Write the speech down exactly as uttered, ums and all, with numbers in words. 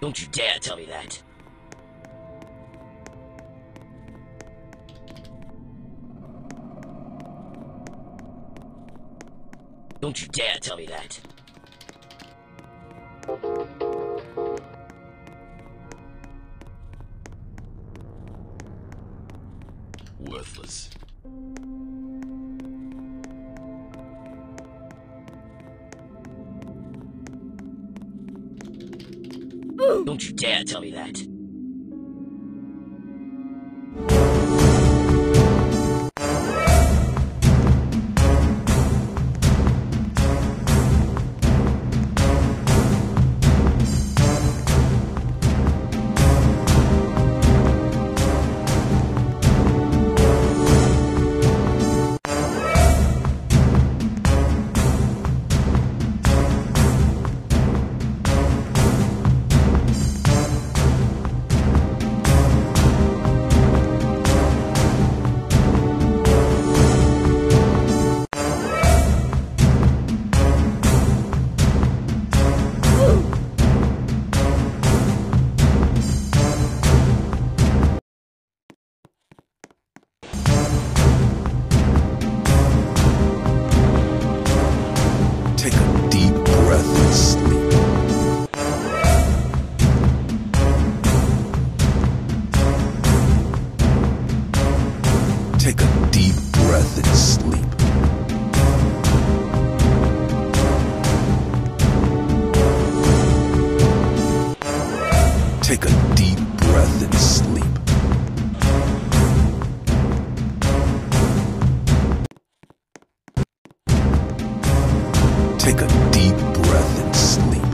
Don't you dare tell me that. Don't you dare tell me that. Worthless. Ooh. Don't you dare tell me that. Take a deep breath and sleep. Take a deep breath and sleep. Take a deep breath and sleep.